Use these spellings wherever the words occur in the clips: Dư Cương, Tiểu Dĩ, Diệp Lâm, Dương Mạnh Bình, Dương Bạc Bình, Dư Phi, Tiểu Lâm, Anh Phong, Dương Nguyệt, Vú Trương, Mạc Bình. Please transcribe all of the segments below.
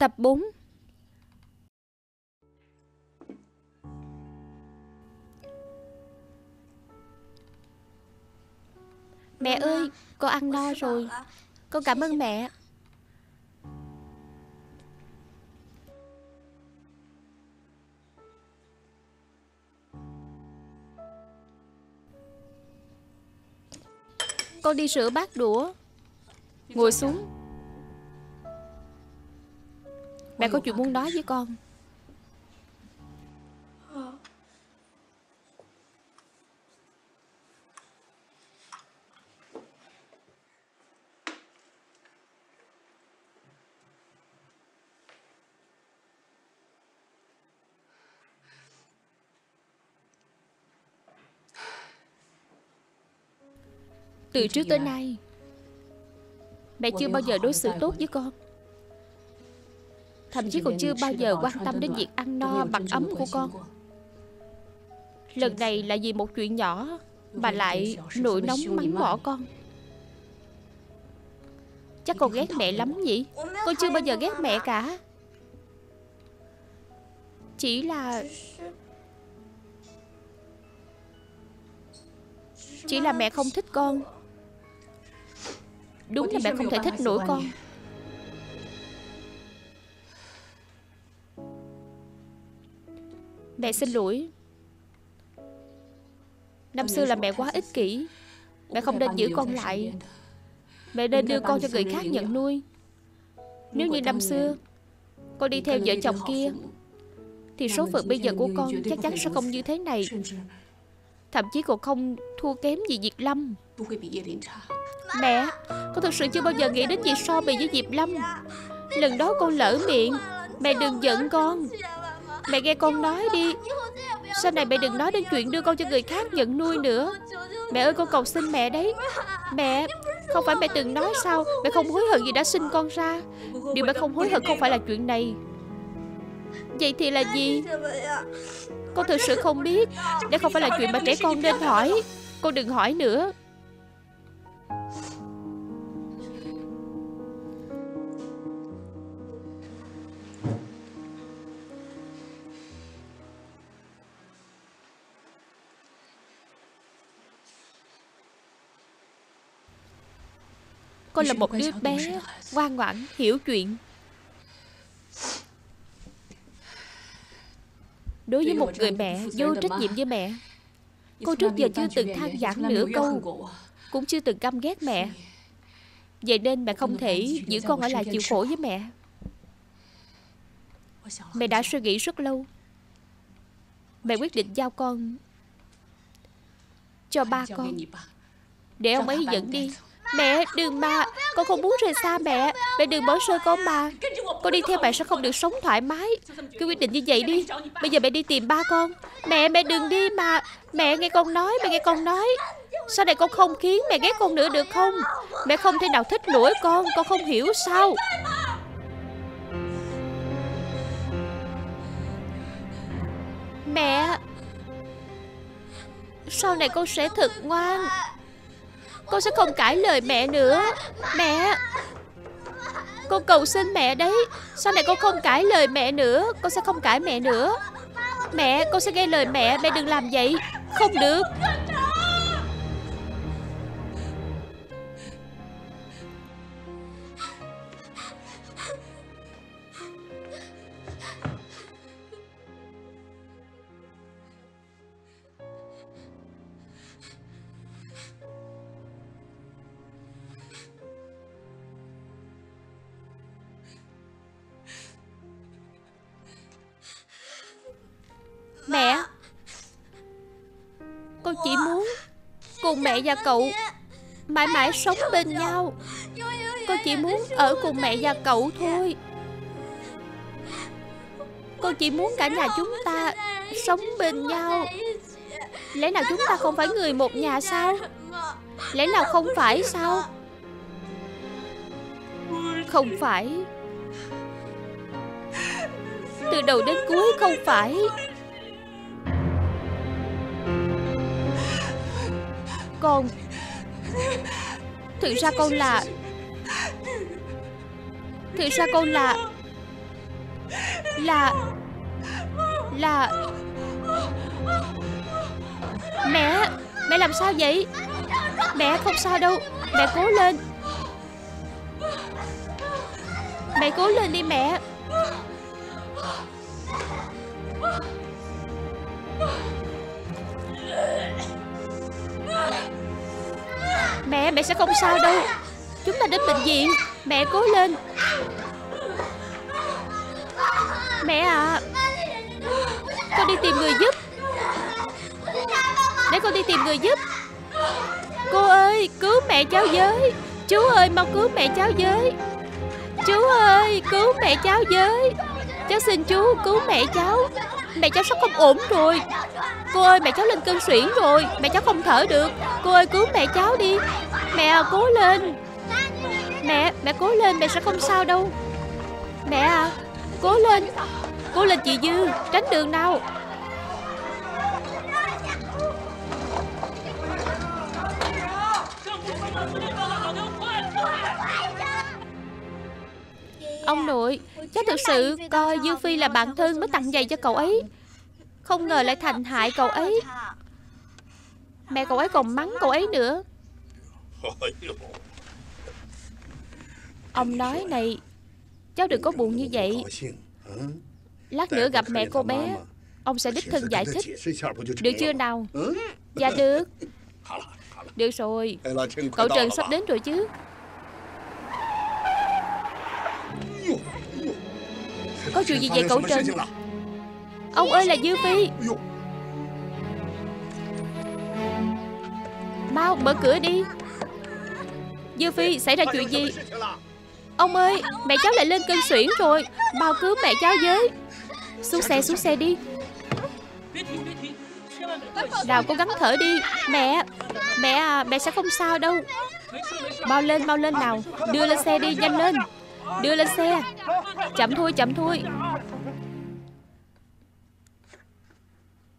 Tập 4. Mẹ ơi, con ăn no rồi. Con cảm ơn mẹ. Con đi rửa bát đũa. Ngồi xuống. Mẹ có chuyện muốn nói với con. Từ trước tới nay, mẹ chưa bao giờ đối xử tốt với con. Thậm chí còn chưa bao giờ quan tâm đến việc ăn no mặc ấm của con. Lần này là vì một chuyện nhỏ mà lại nổi nóng mắng mỏ con. Chắc con ghét mẹ lắm nhỉ? Con chưa bao giờ ghét mẹ cả. Chỉ là mẹ không thích con. Đúng là mẹ không thể thích nổi con. Mẹ xin lỗi. Năm xưa là mẹ quá ích kỷ. Mẹ không nên giữ con lại. Mẹ nên đưa con cho người khác nhận nuôi. Nếu như năm xưa con đi theo vợ chồng kia, thì số phận bây giờ của con chắc chắn sẽ không như thế này. Thậm chí còn không thua kém gì Diệp Lâm. Mẹ, con thật sự chưa bao giờ nghĩ đến việc so bì với Diệp Lâm. Lần đó con lỡ miệng. Mẹ đừng giận con. Mẹ nghe con nói đi. Sau này mẹ đừng nói đến chuyện đưa con cho người khác nhận nuôi nữa. Mẹ ơi, con cầu xin mẹ đấy. Mẹ, không phải mẹ từng nói sao mẹ không hối hận gì đã sinh con ra. Điều mẹ không hối hận không phải là chuyện này. Vậy thì là gì? Con thực sự không biết. Đây không phải là chuyện mà trẻ con nên hỏi. Con đừng hỏi nữa. Con là một đứa bé ngoan ngoãn, hiểu chuyện. Đối với một người mẹ vô trách nhiệm với mẹ, cô trước giờ chưa từng than vãn nửa câu, cũng chưa từng căm ghét mẹ. Vậy nên mẹ không thể giữ con ở lại chịu khổ với mẹ. Mẹ đã suy nghĩ rất lâu. Mẹ quyết định giao con cho ba con, để ông ấy dẫn đi. Mẹ đừng mà, con không muốn rời xa mẹ. Mẹ đừng bỏ rơi con mà. Con đi theo mẹ sẽ không được sống thoải mái. Cứ quyết định như vậy đi. Bây giờ mẹ đi tìm ba con. Mẹ, mẹ đừng đi mà. Mẹ nghe con nói, mẹ nghe con nói. Sau này con không khiến mẹ ghét con nữa được không? Mẹ không thể nào thích nổi con không hiểu sao. Mẹ, sau này con sẽ thật ngoan. Con sẽ không cãi lời mẹ nữa. Mẹ, con cầu xin mẹ đấy. Sau này con không cãi lời mẹ nữa. Con sẽ không cãi mẹ nữa. Mẹ, con sẽ nghe lời mẹ. Mẹ đừng làm vậy. Không được. Mẹ và cậu mãi mãi sống bên nhau. Con chỉ muốn ở cùng mẹ và cậu thôi. Con chỉ muốn cả nhà chúng ta sống bên nhau. Lẽ nào chúng ta không phải người một nhà sao? Lẽ nào không phải sao? Không phải. Từ đầu đến cuối không phải. Con, thực ra con là Là mẹ. Mẹ làm sao vậy? Mẹ không sao đâu. Mẹ cố lên. Mẹ cố lên đi mẹ. Mẹ, mẹ sẽ không sao đâu. Chúng ta đến bệnh viện. Mẹ cố lên. Mẹ à, con đi tìm người giúp. Để con đi tìm người giúp. Cô ơi, cứu mẹ cháu với. Chú ơi, mau cứu mẹ cháu với. Chú ơi, cứu mẹ cháu với. Cháu xin chú cứu mẹ cháu. Mẹ cháu sắp không ổn rồi. Cô ơi, mẹ cháu lên cơn suyễn rồi. Mẹ cháu không thở được. Cô ơi, cứu mẹ cháu đi. Mẹ cố lên. Mẹ cố lên, mẹ sẽ không sao đâu. Mẹ à, cố lên. Cố lên chị Dư, tránh đường nào. Ông nội, cháu thực sự coi Dư Phi là bạn thân mới tặng giày cho cậu ấy. Không ngờ lại thành hại cậu ấy. Mẹ cậu ấy còn mắng cậu ấy nữa. Ông nói này, cháu đừng có buồn như vậy. Lát nữa gặp mẹ cô bé, ông sẽ đích thân giải thích. Được chưa nào? Dạ được. Được rồi. Cậu Trần sắp đến rồi chứ. Có chuyện gì vậy cậu Trần? Ông ơi là Dư Phi. Mau mở cửa đi. Dư Phi, xảy ra chuyện gì? Ông ơi, mẹ cháu lại lên cơn suyễn rồi. Mau cứu mẹ cháu với. Xuống xe đi. Nào cố gắng thở đi. Mẹ à, mẹ sẽ không sao đâu. Mau lên nào. Đưa lên xe đi, nhanh lên. Đưa lên xe. Chậm thôi.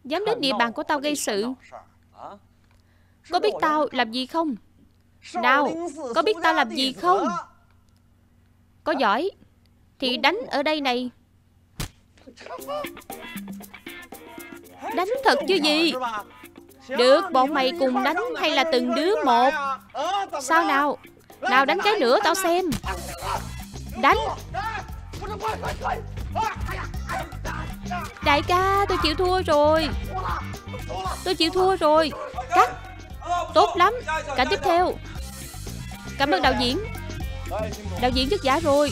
Dám đến địa bàn của tao gây sự. Có biết tao làm gì không? Nào, có biết tao làm gì không? Có giỏi thì đánh ở đây này. Đánh thật chứ gì. Được, bọn mày cùng đánh hay là từng đứa một? Sao nào? Nào đánh cái nữa tao xem. Đánh. Đại ca, tôi chịu thua rồi. Cắt. Tốt lắm. Cảnh tiếp theo. Cảm ơn đạo diễn. Đạo diễn vất vả rồi.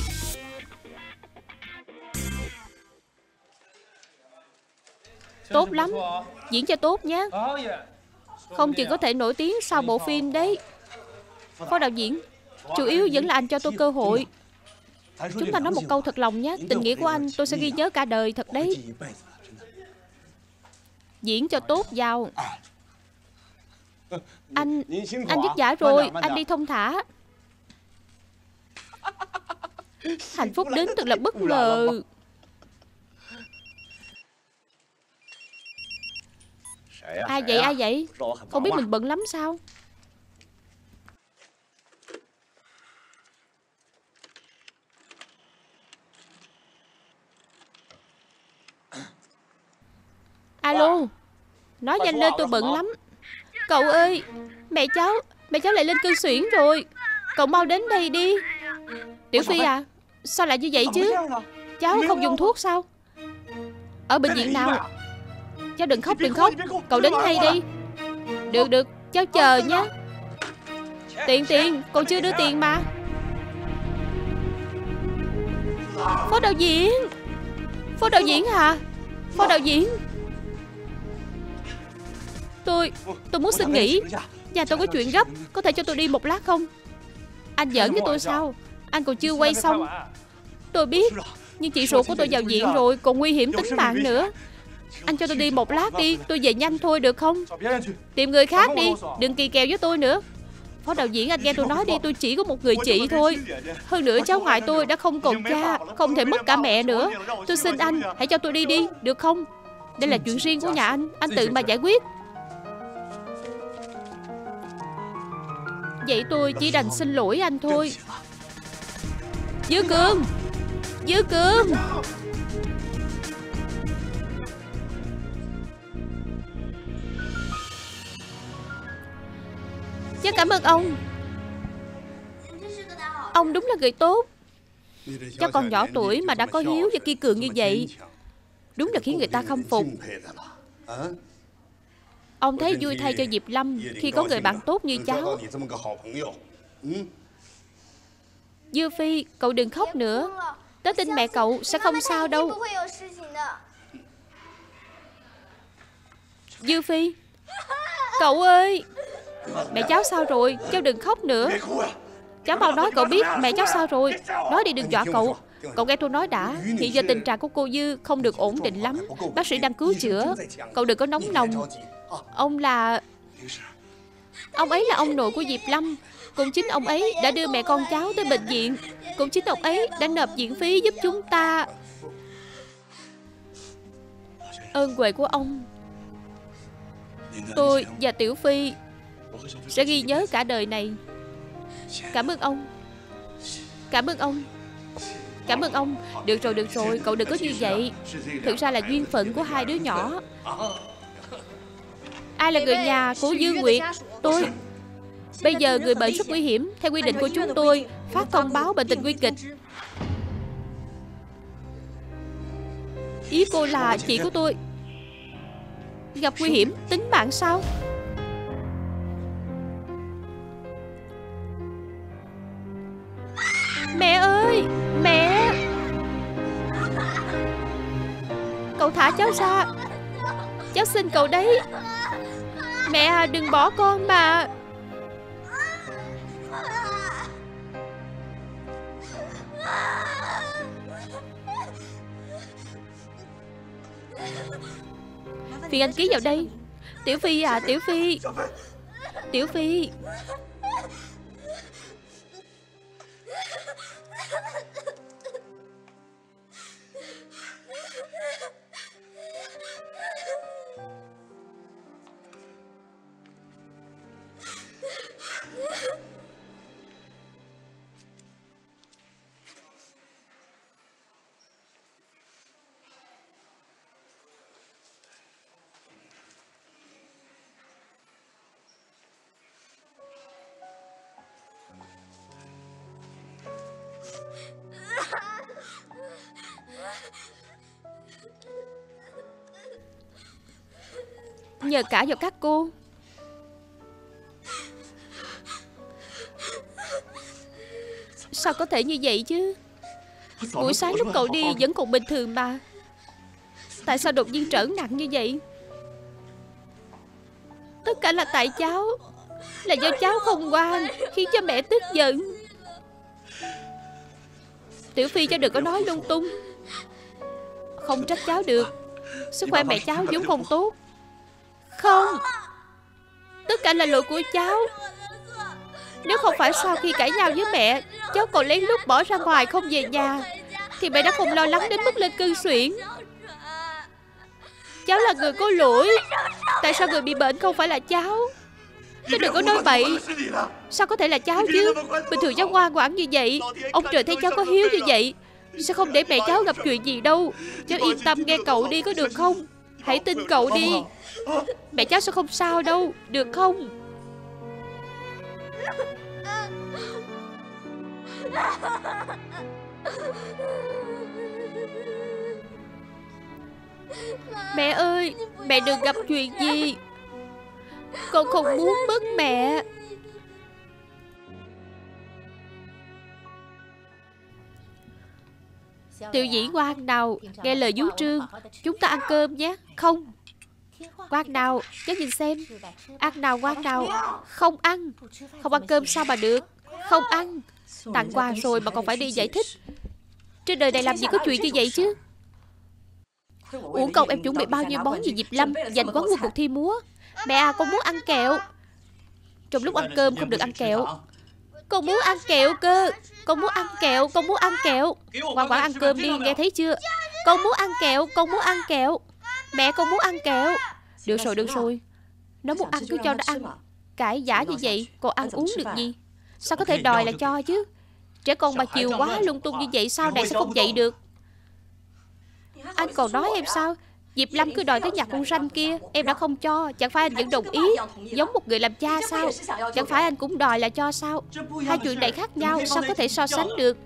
Tốt lắm. Diễn cho tốt nhé. Không chừng có thể nổi tiếng sau bộ phim đấy. Phó đạo diễn, chủ yếu vẫn là anh cho tôi cơ hội. Chúng ta nói một câu thật lòng nhé. Tình nghĩa của anh tôi sẽ ghi nhớ cả đời thật đấy. Diễn cho tốt vào. Anh vất vả rồi. Anh đi thông thả. Hạnh phúc đến thật là bất ngờ. Ai vậy? Không biết mình bận lắm sao? Alo. Nói nhanh lên, tôi bận lắm. Cậu ơi, mẹ cháu lại lên cơn suyễn rồi. Cậu mau đến đây đi. Tiểu Phi à, sao lại như vậy chứ? Cháu không dùng thuốc sao? Ở bệnh viện nào? Cháu đừng khóc. Cậu đến ngay đi. Được, cháu chờ nhé. Tiền, còn chưa đưa tiền mà. Phó đạo diễn hả? Phó đạo diễn, tôi muốn xin nghỉ. Nhà tôi có chuyện gấp, có thể cho tôi đi một lát không? Anh giỡn với tôi sao? Anh còn chưa quay xong. Tôi biết, nhưng chị ruột của tôi vào viện rồi, còn nguy hiểm tính mạng nữa. Anh cho tôi đi một lát đi, tôi về nhanh thôi được không? Tìm người khác đi, đừng kỳ kèo với tôi nữa. Phó đạo diễn, anh nghe tôi nói đi, tôi chỉ có một người chị thôi. Hơn nữa cháu ngoại tôi đã không còn cha, không thể mất cả mẹ nữa. Tôi xin anh, hãy cho tôi đi đi, được không? Đây là chuyện riêng của nhà anh tự mà giải quyết. Vậy tôi chỉ đành xin lỗi anh thôi. Dư Cương! Cháu cảm ơn ông. Ông đúng là người tốt. Cháu còn nhỏ tuổi mà đã có hiếu và kiên cường như vậy, đúng là khiến người ta khâm phục. Ông thấy vui thay cho Diệp Lâm khi có người bạn tốt như cháu. Dư Phi, cậu đừng khóc nữa. Tớ tin mẹ cậu sẽ không sao đâu. Dư Phi, cậu ơi. Mẹ cháu sao rồi? Cháu đừng khóc nữa. Cháu mau nói cậu biết mẹ cháu sao rồi. Nói đi, đừng dọa cậu. Cậu nghe tôi nói đã. Hiện giờ tình trạng của cô Dư không được ổn định lắm. Bác sĩ đang cứu chữa. Cậu đừng có nóng lòng. Ông ấy là ông nội của Diệp Lâm. Cũng chính ông ấy đã đưa mẹ con cháu tới bệnh viện. Cũng chính ông ấy đã nộp viện phí giúp chúng ta. Ơn huệ của ông, tôi và Tiểu Phi sẽ ghi nhớ cả đời này. Cảm ơn ông. Cảm ơn ông. Cảm ơn ông. Được rồi, được rồi, cậu đừng có như vậy. Thực ra là duyên phận của hai đứa nhỏ. Ai là người nhà của Dương Nguyệt? Tôi. Bây giờ người bệnh rất nguy hiểm. Theo quy định của chúng tôi, phát thông báo bệnh tình nguy kịch. Ý cô là chị của tôi gặp nguy hiểm tính mạng sao? Mẹ ơi, mẹ! Cậu thả cháu ra. Cháu xin cậu đấy. Mẹ à, đừng bỏ con mà. Phiền anh ký vào đây. Tiểu Phi à, Tiểu Phi. Tiểu Phi. Nhờ cả vào các cô. Sao có thể như vậy chứ? Buổi sáng lúc cậu đi vẫn còn bình thường mà. Tại sao đột nhiên trở nặng như vậy? Tất cả là tại cháu. Là do cháu không ngoan khiến cho mẹ tức giận. Tiểu Phi, cháu đừng có nói lung tung. Không trách cháu được. Sức khỏe mẹ cháu vốn không tốt. Không, tất cả là lỗi của cháu. Nếu không phải sau khi cãi nhau với mẹ, cháu còn lén lút bỏ ra ngoài không về nhà, thì mẹ đã không lo lắng đến mức lên cơn suyễn. Cháu là người có lỗi. Tại sao người bị bệnh không phải là cháu? Cháu đừng có nói bậy. Sao có thể là cháu chứ? Bình thường cháu ngoan ngoãn như vậy. Ông trời thấy cháu có hiếu như vậy sẽ không để mẹ cháu gặp chuyện gì đâu. Cháu yên tâm nghe cậu đi, có được không? Hãy tin cậu đi. Mẹ cháu sẽ không sao đâu, được không? Mẹ ơi, mẹ đừng gặp chuyện gì. Con không muốn mất mẹ. Tiểu Dĩ ngoan nào, nghe lời Vú Trương, chúng ta ăn cơm nhé. Không. Ngoan nào, cháu nhìn xem. Ăn nào, ngoan nào. Không ăn. Không ăn cơm sao mà được. Không ăn. Tặng quà rồi mà còn phải đi giải thích. Trên đời này làm gì có chuyện như vậy chứ. Uổng công em chuẩn bị bao nhiêu món gì Diệp Lâm giành quán quân cuộc thi múa. Mẹ à, con muốn ăn kẹo. Trong lúc ăn cơm không được ăn kẹo. Con muốn ăn kẹo cơ. Con muốn ăn kẹo, con muốn ăn kẹo. Ngoan ngoãn ăn cơm đi, nghe thấy chưa? Con muốn ăn kẹo, con muốn ăn kẹo. Mẹ con muốn ăn kẹo. Được rồi, được rồi. Nó muốn ăn cứ cho nó ăn. Cãi giả như vậy, còn ăn uống được gì? Sao có thể đòi là cho chứ? Trẻ con mà chiều quá lung tung như vậy sau này sẽ không dậy được. Anh còn nói em sao? Diệp Lâm cứ đòi tới nhà con ranh kia, em đã không cho. Chẳng phải anh vẫn đồng ý giống một người làm cha sao? Chẳng phải anh cũng đòi là cho sao? Hai chuyện này khác nhau, sao có thể so sánh được?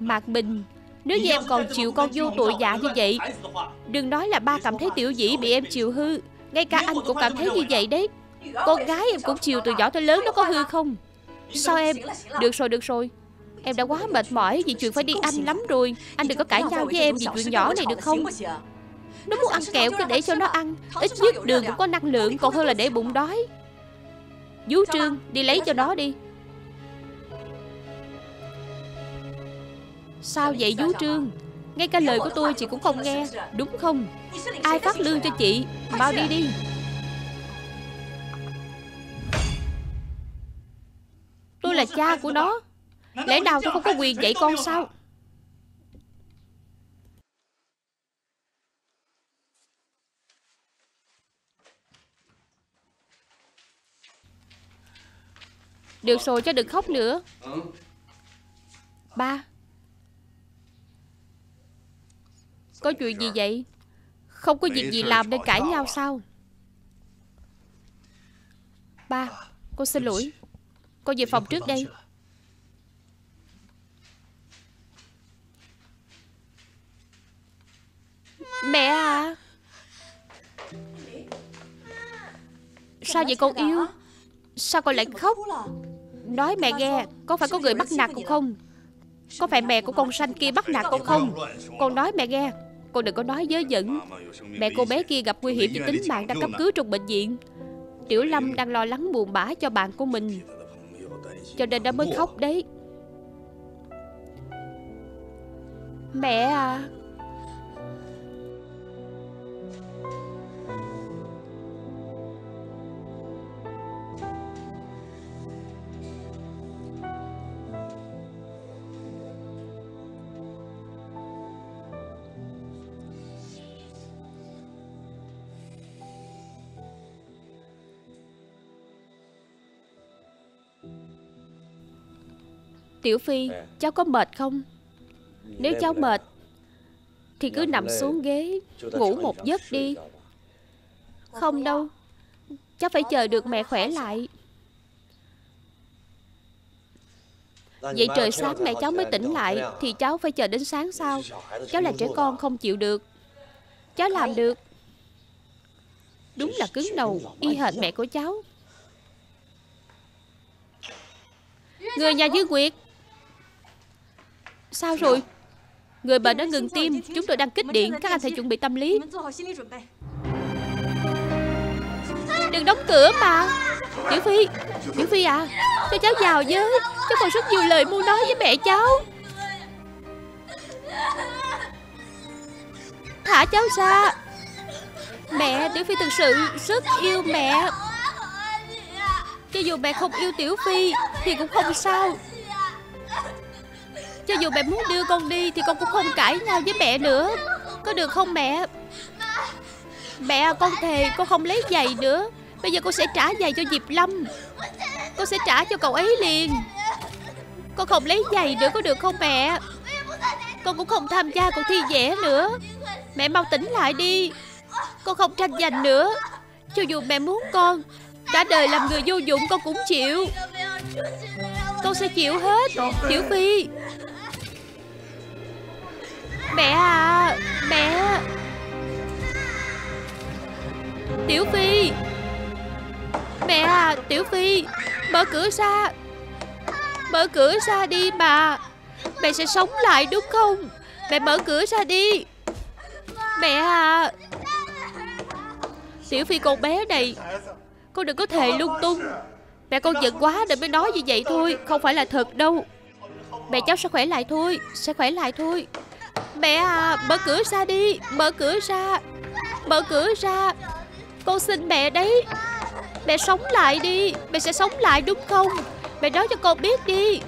Mạc Bình, nếu như em còn chịu con vô tội vạ như vậy, đừng nói là ba cảm thấy Tiểu Dĩ bị em chịu hư, ngay cả anh cũng cảm thấy như vậy đấy. Con gái em cũng chiều từ nhỏ tới lớn, nó có hư không? Sao em? Được rồi, em đã quá mệt mỏi vì chuyện phải đi anh lắm rồi. Anh đừng có cãi nhau với em vì chuyện nhỏ này được không? Nó muốn ăn kẹo cứ để cho nó ăn, ít nhất đường cũng có năng lượng, còn hơn là để bụng đói. Vú Trương, đi lấy cho nó đi. Sao vậy Vú Trương? Ngay cả lời của tôi chị cũng không nghe, đúng không? Ai phát lương cho chị? Mau đi đi. Tôi là cha của nó, lẽ nào tôi không có quyền dạy con sao? Được rồi, cho đừng khóc nữa. Ba, có chuyện gì vậy? Không có việc gì làm nên cãi nhau sao? Ba, con xin lỗi. Con về phòng trước đây. Mẹ à, sao vậy con yêu? Sao con lại khóc? Nói mẹ nghe, có phải có người bắt nạt con không? Có phải mẹ của con sanh kia bắt nạt con không? Con nói mẹ nghe, con đừng có nói dớ dẫn. Mẹ cô bé kia gặp nguy hiểm với tính mạng, đang cấp cứu trong bệnh viện. Tiểu Lâm đang lo lắng buồn bã cho bạn của mình, cho nên đã mới khóc đấy. Mẹ à, Tiểu Phi, cháu có mệt không? Nếu cháu mệt thì cứ nằm xuống ghế ngủ một giấc đi. Không đâu, cháu phải chờ được mẹ khỏe lại. Vậy trời sáng mẹ cháu mới tỉnh lại thì cháu phải chờ đến sáng sao? Cháu là trẻ con không chịu được. Cháu làm được. Đúng là cứng đầu, y hệt mẹ của cháu. Người nhà Dương Nguyệt, sao rồi? Người bệnh đã ngừng tim, chúng tôi đang kích điện, các anh phải chuẩn bị tâm lý. Đừng đóng cửa mà. Tiểu Phi à, cho cháu vào với. Cháu còn rất nhiều lời muốn nói với mẹ cháu. Thả cháu ra. Mẹ, Tiểu Phi thực sự rất yêu mẹ. Cho dù mẹ không yêu Tiểu Phi thì cũng không sao. Cho dù mẹ muốn đưa con đi thì con cũng không cãi nhau với mẹ nữa. Có được không mẹ? Mẹ, con thề con không lấy giày nữa. Bây giờ con sẽ trả giày cho Diệp Lâm. Con sẽ trả cho cậu ấy liền. Con không lấy giày nữa, có được không mẹ? Con cũng không tham gia cuộc thi vẽ nữa. Mẹ mau tỉnh lại đi. Con không tranh giành nữa. Cho dù mẹ muốn con cả đời làm người vô dụng con cũng chịu. Con sẽ chịu hết. Tiểu Phi. Mẹ à, mẹ. Tiểu Phi. Mẹ à, Tiểu Phi. Mở cửa ra. Mở cửa ra đi mà. Mẹ sẽ sống lại đúng không? Mẹ mở cửa ra đi. Mẹ à. Tiểu Phi con bé này, con đừng có thề lung tung. Mẹ con giận quá nên mới nói như vậy thôi, không phải là thật đâu. Mẹ cháu sẽ khỏe lại thôi, sẽ khỏe lại thôi. Mẹ à, mở cửa ra đi. Mở cửa ra. Mở cửa ra. Con xin mẹ đấy. Mẹ sống lại đi. Mẹ sẽ sống lại đúng không? Mẹ nói cho con biết đi.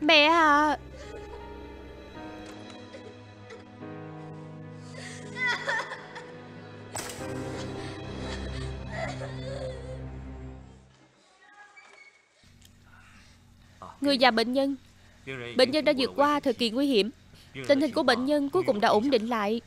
Mẹ à. Người và bệnh nhân đã vượt qua thời kỳ nguy hiểm. Tình hình của bệnh nhân cuối cùng đã ổn định lại.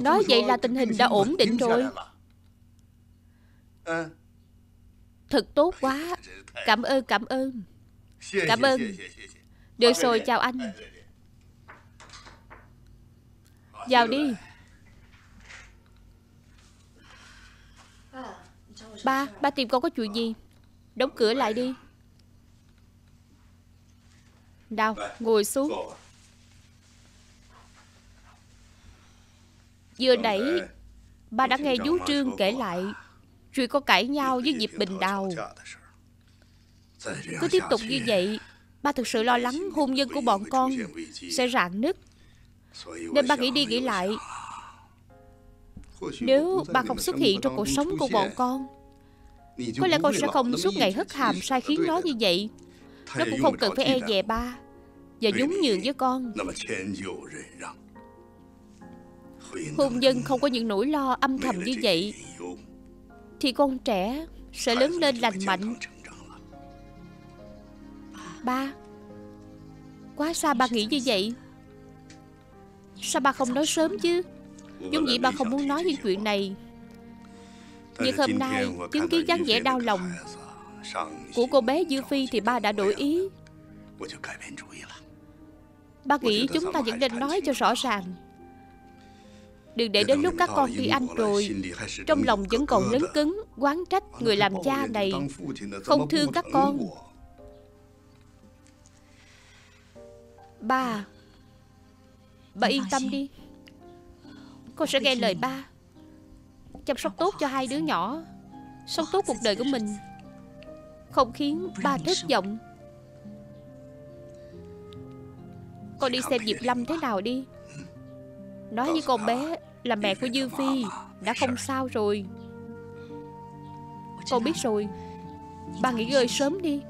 Nói vậy là tình hình đã ổn định rồi. Thật tốt quá. Cảm ơn, cảm ơn. Cảm ơn. Được rồi, chào anh. Vào đi. Ba tìm con có chuyện gì? Đóng cửa lại đi. Nào, ngồi xuống. Vừa nãy ba đã nghe Vú Trương kể lại chuyện con cãi nhau với Diệp Bình Đào. Cứ tiếp tục như vậy, ba thực sự lo lắng hôn nhân của bọn con sẽ rạn nứt. Nên ba nghĩ đi nghĩ lại, nếu ba không xuất hiện trong cuộc sống của bọn con, có lẽ con sẽ không suốt ngày hất hàm sai khiến nó như vậy. Nó cũng không cần phải e dè ba và nhún nhường với con. Hôn nhân không có những nỗi lo âm thầm như vậy thì con trẻ sẽ lớn lên lành mạnh. Ba, quá xa ba nghĩ như vậy. Sao ba không nói sớm chứ? Vốn dĩ ba không muốn nói những chuyện này, nhưng hôm nay chứng kiến dáng vẻ đau lòng của cô bé Dư Phi thì ba đã đổi ý. Ba nghĩ chúng ta vẫn nên nói cho rõ ràng, đừng để đến lúc các con đi ăn rồi trong lòng vẫn còn lấn cứng oán trách người làm cha này không thương các con. Ba yên tâm đi, con sẽ nghe lời ba, chăm sóc tốt cho hai đứa nhỏ, sống tốt cuộc đời của mình, không khiến ba thất vọng. Con đi xem Diệp Lâm thế nào đi. Nói với con bé là mẹ của Dư Phi đã không sao rồi. Con biết rồi. Ba nghỉ ngơi sớm đi.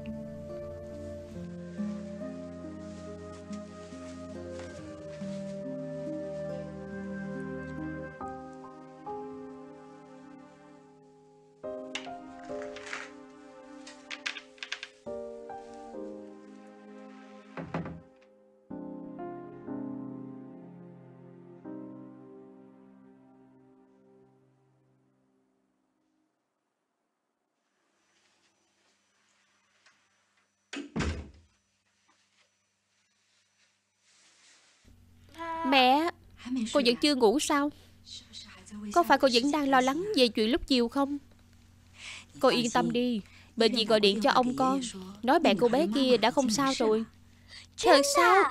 Mẹ, cô vẫn chưa ngủ sao? Có phải cô vẫn đang lo lắng về chuyện lúc chiều không? Cô yên tâm đi, bệnh viện gọi điện cho ông con, nói mẹ cô bé kia đã không sao rồi. Thật sao?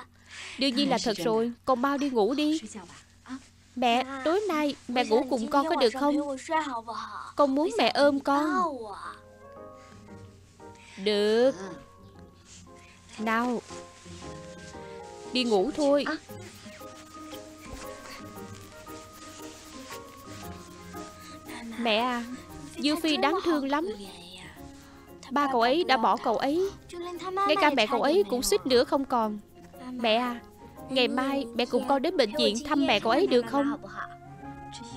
Đương nhiên là thật rồi, con mau đi ngủ đi. Mẹ, tối nay mẹ ngủ cùng con có được không? Con muốn mẹ ôm con. Được. Nào, đi ngủ thôi. Mẹ à, Dư Phi đáng thương lắm. Ba cậu ấy đã bỏ cậu ấy, ngay cả mẹ cậu ấy cũng suýt nữa không còn. Mẹ à, ngày mai mẹ cùng con đến bệnh viện thăm mẹ cậu ấy được không?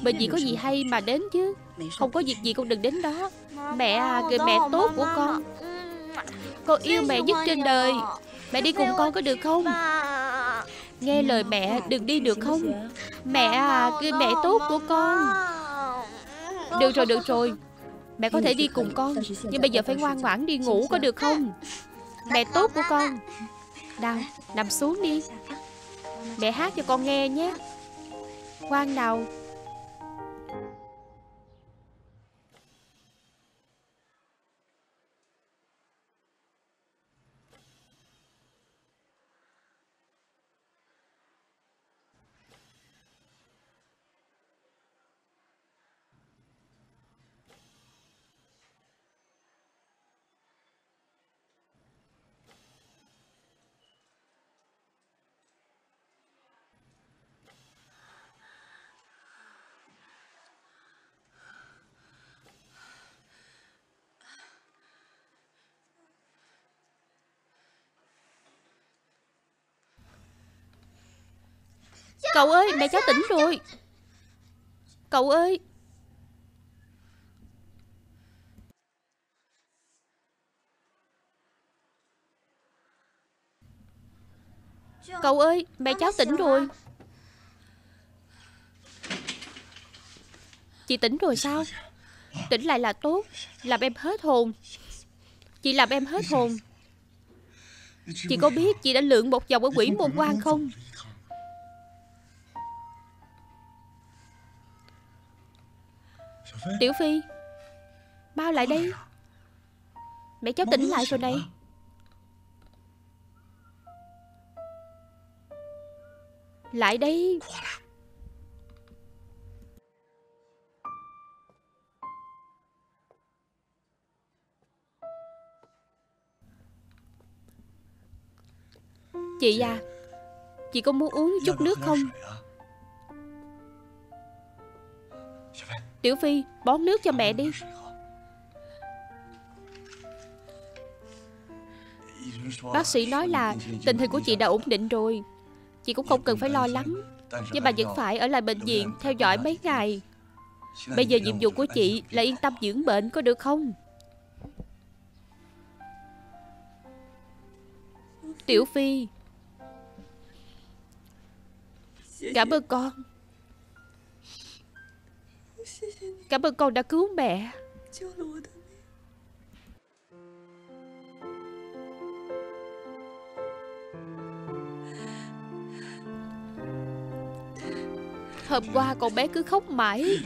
Bệnh viện có gì hay mà đến chứ. Không có việc gì con đừng đến đó. Mẹ à, người mẹ tốt của con, con yêu mẹ nhất trên đời. Mẹ đi cùng con có được không? Nghe lời mẹ, đừng đi được không? Mẹ à, người mẹ tốt của con. Được rồi, được rồi. Mẹ có thể đi cùng con, nhưng bây giờ phải ngoan ngoãn đi ngủ có được không? Mẹ tốt của con. Nào, nằm xuống đi. Mẹ hát cho con nghe nhé. Ngoan nào. Cậu ơi, mẹ cháu tỉnh rồi. Cậu ơi. Cậu ơi, mẹ cháu tỉnh rồi. Chị tỉnh rồi sao? Tỉnh lại là tốt. Làm em hết hồn. Chị làm em hết hồn. Chị có biết chị đã lượn một vòng ở Quỷ Môn Quan không? Tiểu Phi, mau lại đây. Mẹ cháu tỉnh lại rồi này. Lại đây. Chị à, chị có muốn uống chút nước không? Tiểu Phi, bón nước cho mẹ đi. Bác sĩ nói là tình hình của chị đã ổn định rồi. Chị cũng không cần phải lo lắng. Nhưng mà vẫn phải ở lại bệnh viện theo dõi mấy ngày. Bây giờ nhiệm vụ của chị là yên tâm dưỡng bệnh, có được không? Tiểu Phi, cảm ơn con. Cảm ơn con đã cứu mẹ. Hôm qua con bé cứ khóc mãi,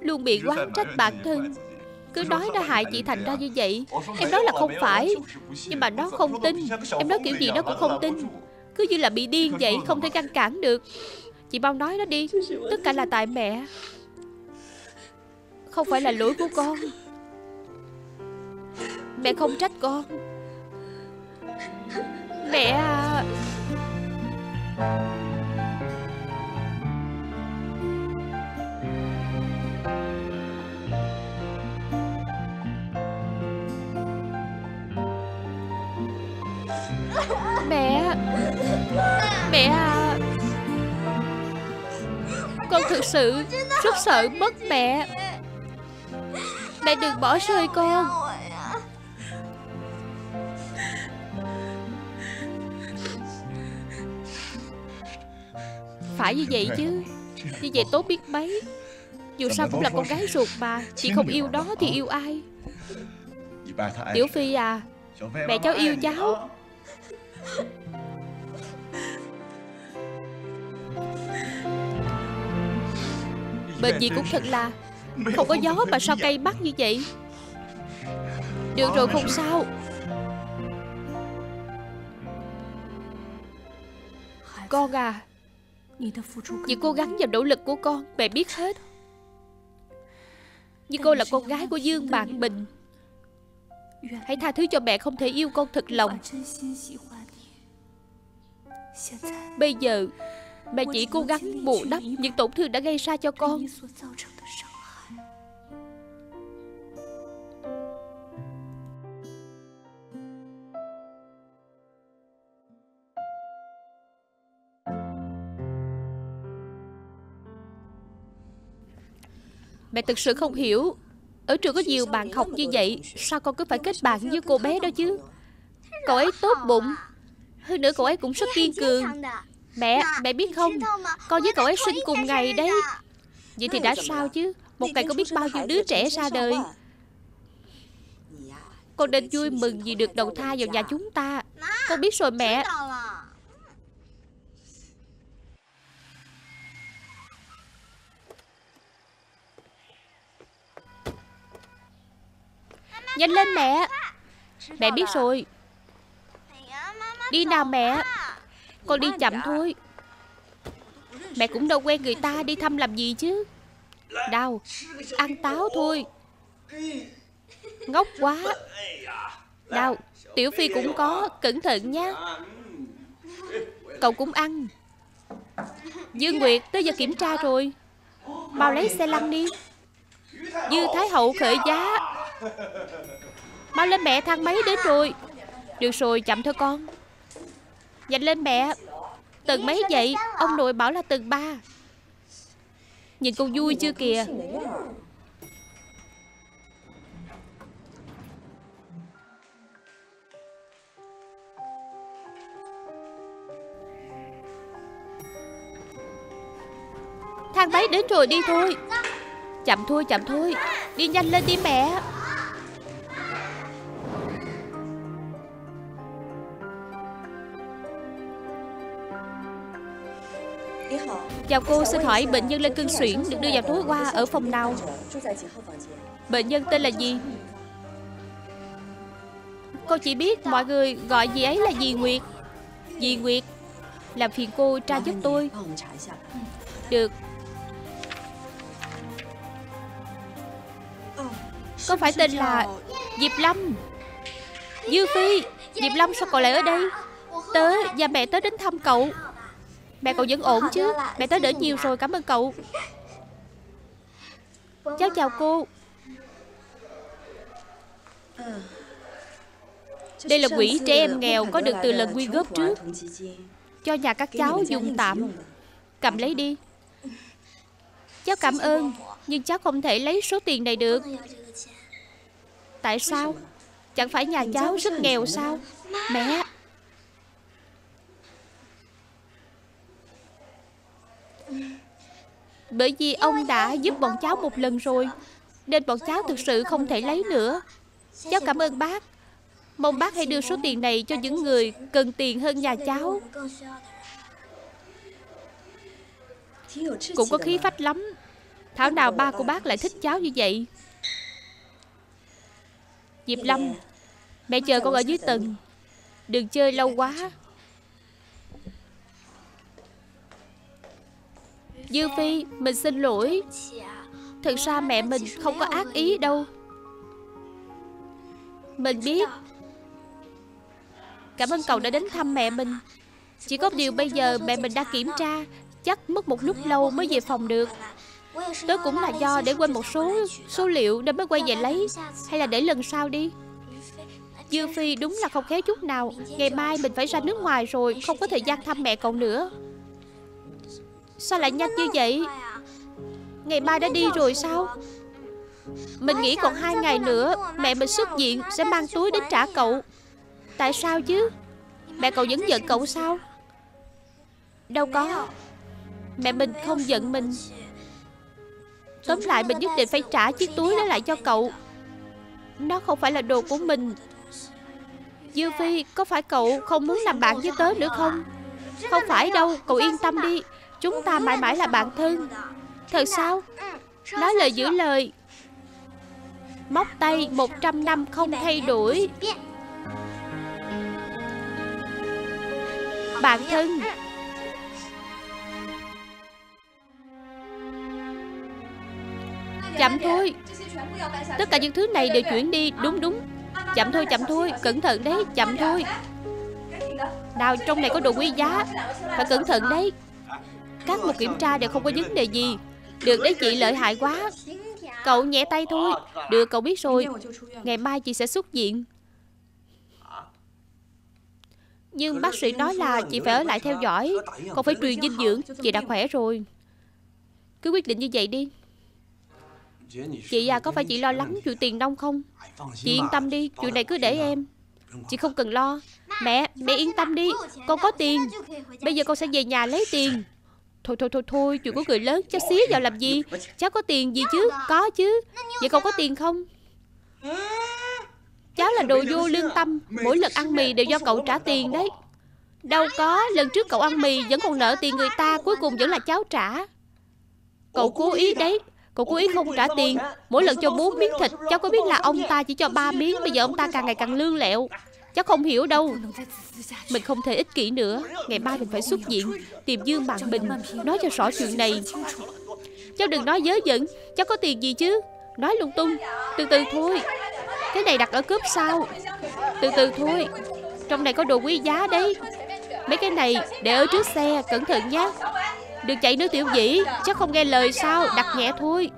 luôn bị oán trách bản thân. Cứ nói nó hại chị thành ra như vậy. Em nói là không phải, nhưng mà nó không tin. Em nói kiểu gì nó cũng không tin. Cứ như là bị điên vậy, không thể ngăn cản được. Chị mau nói nó đi. Tất cả là tại mẹ, không phải là lỗi của con. Mẹ không trách con. Mẹ à. Mẹ. Mẹ à. Con thực sự rất sợ mất mẹ. Mẹ đừng bỏ rơi con. Phải như vậy chứ. Như vậy tốt biết mấy. Dù sao cũng là con gái ruột mà. Chị không yêu đó thì yêu ai? Tiểu Phi à, mẹ cháu yêu cháu. Bệnh gì cũng thật là không có gió mà sao cay mắt như vậy. Được rồi, không sao. Con à, những cố gắng và nỗ lực của con mẹ biết hết. Nhưng cô là con gái của Dương Bạc Bình. Hãy tha thứ cho mẹ không thể yêu con thật lòng. Bây giờ mẹ chỉ cố gắng bù đắp những tổn thương đã gây ra cho con. Mẹ thực sự không hiểu. Ở trường có nhiều bạn học như vậy, sao con cứ phải kết bạn với cô bé đó chứ? Cậu ấy tốt bụng, hơn nữa cậu ấy cũng rất kiên cường. Mẹ biết không, con với cậu ấy sinh cùng ngày đấy. Vậy thì đã sao chứ? Một ngày có biết bao nhiêu đứa trẻ ra đời. Con nên vui mừng vì được đầu thai vào nhà chúng ta. Con biết rồi mẹ. Nhanh lên mẹ. Mẹ biết rồi. Đi nào mẹ. Con đi chậm thôi. Mẹ cũng đâu quen người ta, đi thăm làm gì chứ. Đau, ăn táo thôi. Ngốc quá. Đau, Tiểu Phi cũng có. Cẩn thận nha. Cậu cũng ăn. Dương Nguyệt, tới giờ kiểm tra rồi. Mau lấy xe lăn đi. Dư Thái Hậu khởi giá. Mau lên mẹ, thang máy đến rồi. Được rồi, chậm thôi con. Nhanh lên mẹ. Tầng mấy vậy? Ông nội bảo là tầng 3. Nhìn con vui chưa kìa. Thang máy đến rồi, đi thôi. Chậm thôi, chậm thôi. Đi nhanh lên đi mẹ. Chào cô, xin hỏi bệnh nhân lên cương xuyển được đưa vào túi qua ở phòng nào? Bệnh nhân tên là gì? Cô chỉ biết mọi người gọi gì ấy là dì Nguyệt. Dì Nguyệt, làm phiền cô tra giúp tôi. Được. Có phải tên là Diệp Lâm? Dư Phi, Diệp Lâm sao cậu lại ở đây? Tớ và mẹ tớ đến thăm cậu. Mẹ cậu vẫn ổn chứ? Mẹ tớ đỡ nhiều rồi, cảm ơn cậu. Cháu chào cô. Đây là quỹ trẻ em nghèo có được từ lần quyên góp trước, cho nhà các cháu dùng tạm. Cầm lấy đi. Cháu cảm ơn, nhưng cháu không thể lấy số tiền này được. Tại sao? Chẳng phải nhà cháu rất nghèo sao? Mẹ. Bởi vì ông đã giúp bọn cháu một lần rồi, nên bọn cháu thực sự không thể lấy nữa. Cháu cảm ơn bác. Mong bác hãy đưa số tiền này cho những người cần tiền hơn nhà cháu. Cũng có khí phách lắm. Thảo nào ba của bác lại thích cháu như vậy. Diệp Lâm, mẹ chờ con ở dưới tầng. Đừng chơi lâu quá. Dư Phi, mình xin lỗi. Thật ra mẹ mình không có ác ý đâu. Mình biết. Cảm ơn cậu đã đến thăm mẹ mình. Chỉ có điều bây giờ mẹ mình đang kiểm tra, chắc mất một lúc lâu mới về phòng được. Tớ cũng là do để quên một số số liệu nên mới quay về lấy. Hay là để lần sau đi. Dư Phi đúng là không khéo chút nào. Ngày mai mình phải ra nước ngoài rồi, không có thời gian thăm mẹ cậu nữa. Sao lại nhanh như vậy? Ngày mai đã đi rồi sao? Mình nghĩ còn 2 ngày nữa mẹ mình xuất viện sẽ mang túi đến trả cậu. Tại sao chứ? Mẹ cậu vẫn giận cậu sao? Đâu có. Mẹ mình không giận mình. Tóm lại mình nhất định phải trả chiếc túi đó lại cho cậu. Nó không phải là đồ của mình. Dư Phi, có phải cậu không muốn làm bạn với tớ nữa không? Không phải đâu, cậu yên tâm đi. Chúng ta mãi mãi là bạn thân. Thật sao? Nói lời giữ lời. Móc tay 100 năm không thay đổi. Bạn thân. Chậm thôi. Tất cả những thứ này đều chuyển đi. Đúng đúng. Chậm thôi, chậm thôi. Cẩn thận đấy, chậm thôi. Nào, trong này có đồ quý giá. Phải cẩn thận đấy. Các một kiểm tra đều không có vấn đề gì. Được đấy chị, lợi hại quá. Cậu nhẹ tay thôi. Được, cậu biết rồi. Ngày mai chị sẽ xuất viện. Nhưng bác sĩ nói là chị phải ở lại theo dõi. Còn phải truyền dinh dưỡng. Chị đã khỏe rồi. Cứ quyết định như vậy đi. Chị à, có phải chị lo lắng chuyện tiền nong không? Chị yên tâm đi, chuyện này cứ để em. Chị không cần lo. Mẹ yên tâm đi. Con có tiền. Bây giờ con sẽ về nhà lấy tiền. Thôi, chuyện của người lớn cháu xía vào làm gì? Cháu có tiền gì chứ? Có chứ. Vậy con có tiền không? Cháu là đồ vô lương tâm. Mỗi lần ăn mì đều do cậu trả tiền đấy. Đâu có, lần trước cậu ăn mì vẫn còn nợ tiền người ta. Cuối cùng vẫn là cháu trả. Cậu cố ý đấy. Cậu cố ý không trả tiền. Mỗi lần cho 4 miếng thịt. Cháu có biết là ông ta chỉ cho 3 miếng. Bây giờ ông ta càng ngày càng lương lẹo. Cháu không hiểu đâu. Mình không thể ích kỷ nữa. Ngày mai mình phải xuất viện, tìm Dương Bạc Bình, nói cho rõ chuyện này. Cháu đừng nói dớ dẫn. Cháu có tiền gì chứ? Nói lung tung. Từ từ thôi. Cái này đặt ở cướp sao? Từ từ thôi. Trong này có đồ quý giá đấy. Mấy cái này để ở trước xe. Cẩn thận nhé. Đừng chạy nữa Tiểu Dĩ. Cháu không nghe lời sao? Đặt nhẹ thôi.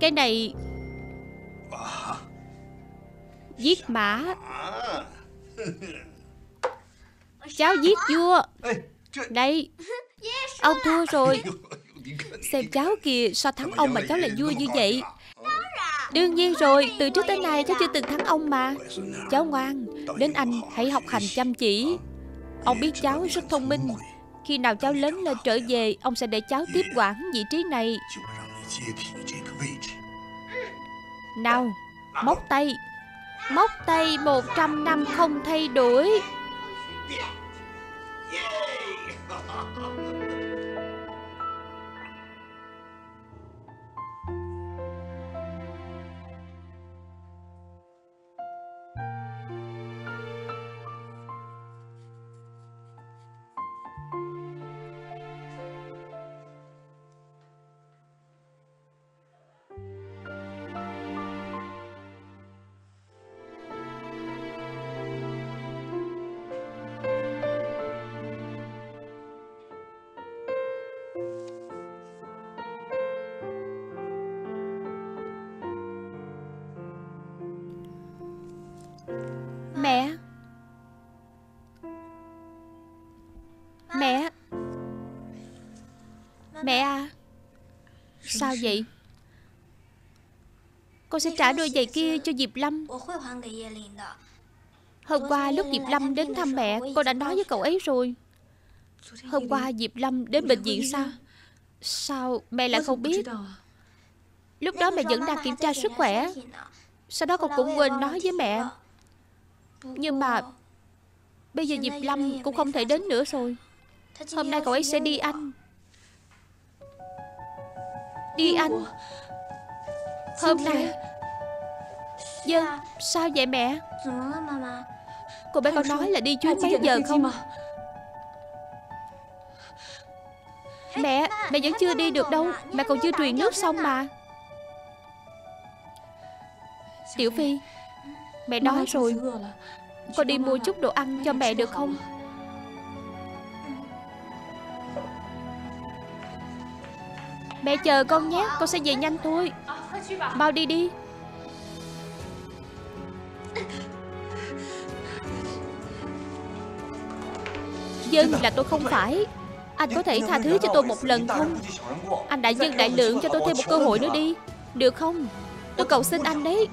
Cái này giết mã, cháu giết vua. Đây, ông thua rồi. Xem cháu kìa, sao thắng ông mà cháu lại vui như vậy? Đương nhiên rồi, từ trước tới nay cháu chưa từng thắng ông mà. Cháu ngoan, đến anh hãy học hành chăm chỉ. Ông biết cháu rất thông minh. Khi nào cháu lớn lên trở về, ông sẽ để cháu tiếp quản vị trí này. Nào, móc tay. Móc tay 100 năm không thay đổi. Sao vậy? Con sẽ trả đôi giày kia cho Diệp Lâm. Hôm qua lúc Diệp Lâm đến thăm mẹ, con đã nói với cậu ấy rồi. Hôm qua Diệp Lâm đến bệnh viện sao? Sao mẹ lại không biết? Lúc đó mẹ vẫn đang kiểm tra sức khỏe. Sau đó con cũng quên nói với mẹ. Nhưng mà bây giờ Diệp Lâm cũng không thể đến nữa rồi. Hôm nay cậu ấy sẽ đi anh. Đi anh. Hôm nay. Dân, sao vậy mẹ? Cô bé con nói là đi chuyến mấy giờ không? Mẹ, mẹ vẫn chưa đi được đâu. Mẹ còn chưa truyền nước xong mà. Tiểu Phi, mẹ nói rồi. Con đi mua chút đồ ăn cho mẹ được không? Mẹ chờ con nhé, con sẽ về nhanh thôi. Mau đi đi. Dân là tôi không phải. Anh có thể tha thứ cho tôi một lần không? Anh đại nhân đại lượng cho tôi thêm một cơ hội nữa đi, được không? Tôi cầu xin anh đấy.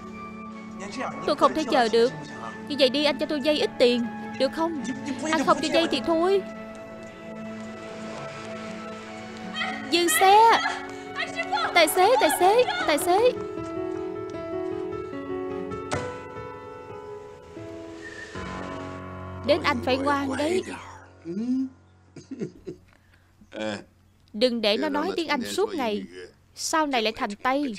Tôi không thể chờ được. Như vậy đi, anh cho tôi vay ít tiền, được không? Anh không cho vay thì thôi. Dừng xe. Tài xế, tài xế, tài xế. Đến anh phải ngoan đấy. Đừng để nó nói tiếng Anh suốt ngày. Sau này lại thành Tây.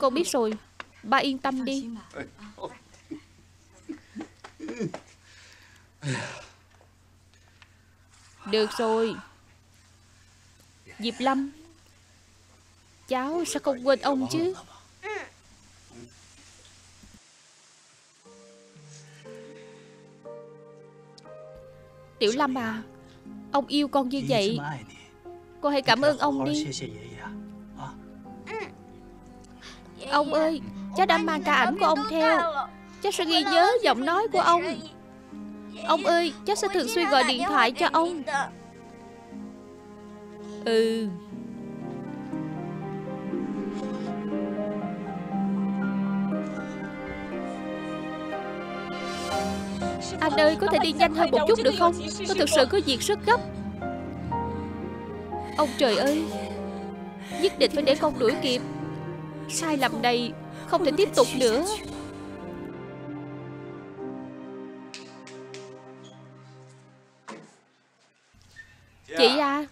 Con biết rồi. Ba yên tâm đi. Được rồi Diệp Lâm, cháu sẽ không quên ông chứ. Tiểu Lâm à, ông yêu con như vậy, con hãy cảm ơn ông đi. Ông ơi, cháu đã mang cả ảnh của ông theo. Cháu sẽ ghi nhớ giọng nói của ông. Ông ơi, cháu sẽ thường xuyên gọi điện thoại cho ông. Ừ. Anh ơi, có thể đi nhanh hơn một chút được không? Tôi thực sự có việc rất gấp. Ông trời ơi, nhất định phải để con đuổi kịp. Sai lầm này không thể tiếp tục nữa. Chị à.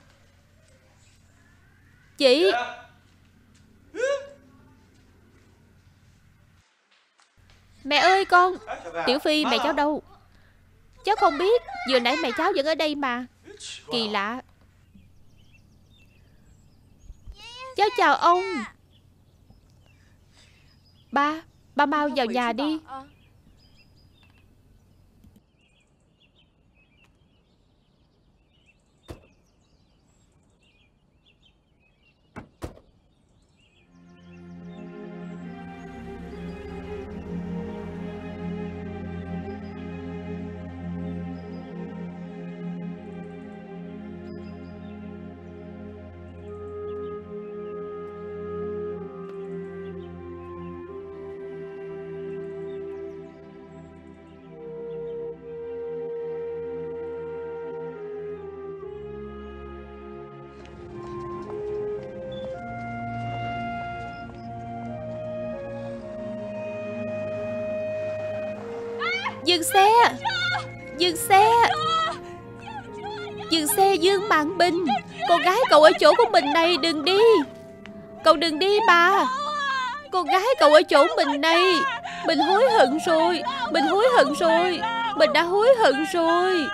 Chị. Mẹ ơi con. Tiểu Phi, mẹ cháu đâu? Cháu không biết. Vừa nãy mẹ cháu vẫn ở đây mà. Kỳ lạ. Cháu chào ông. Ba mau vào nhà đi. Dừng xe! Dừng xe! Dừng xe Dương Mạnh Bình! Con gái cậu ở chỗ của mình này, đừng đi! Cậu đừng đi bà! Con gái cậu ở chỗ mình này! Mình hối hận rồi! Mình hối hận rồi! Mình đã hối hận rồi!